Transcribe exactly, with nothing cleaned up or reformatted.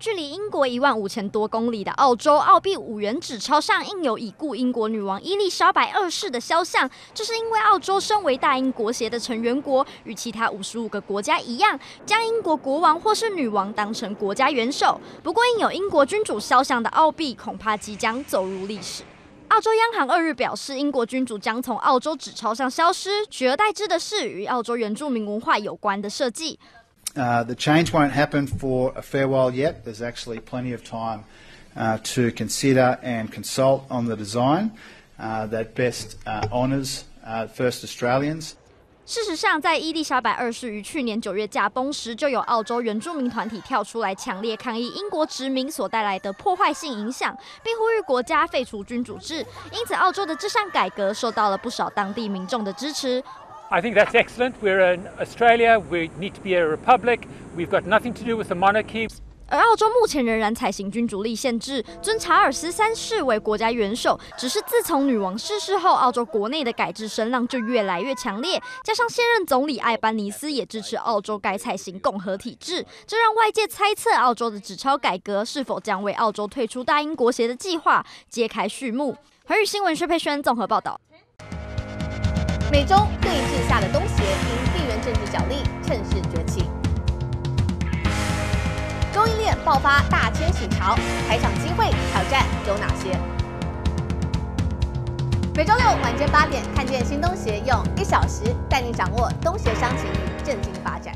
距离英国一万五千多公里的澳洲，澳币五元纸钞上印有已故英国女王伊丽莎白二世的肖像。这是因为澳洲身为大英国协的成员国，与其他五十五个国家一样，将英国国王或是女王当成国家元首。不过，印有英国君主肖像的澳币恐怕即将走入历史。 澳洲央行二日表示，英国君主将从澳洲纸钞上消失，取而代之的是与澳洲原住民文化有关的设计。Uh, the change won't happen for a fair while yet. There's actually plenty of time uh, to consider and consult on the design uh, that best uh, honours uh, first Australians. 事实上，在伊丽莎白二世于去年九月驾崩时，就有澳洲原住民团体跳出来强烈抗议英国殖民所带来的破坏性影响，并呼吁国家废除君主制。因此，澳洲的这项改革受到了不少当地民众的支持。I think that's excellent. We're in Australia. We need to be a republic. We've got nothing to do with the monarchy. 而澳洲目前仍然采行君主立宪制，尊查尔斯三世为国家元首。只是自从女王逝世后，澳洲国内的改制声浪就越来越强烈，加上现任总理阿尔巴尼斯也支持澳洲改采行共和体制，这让外界猜测澳洲的纸钞改革是否将为澳洲退出大英国协的计划揭开序幕。环宇新闻薛佩轩综合报道。美中对峙下的东协因地缘政治角力趁势崛起。 供应链爆发大迁徙潮，开场机会挑战有哪些？每周六晚间八点，看见新东协用一小时带你掌握东协商情与政经发展。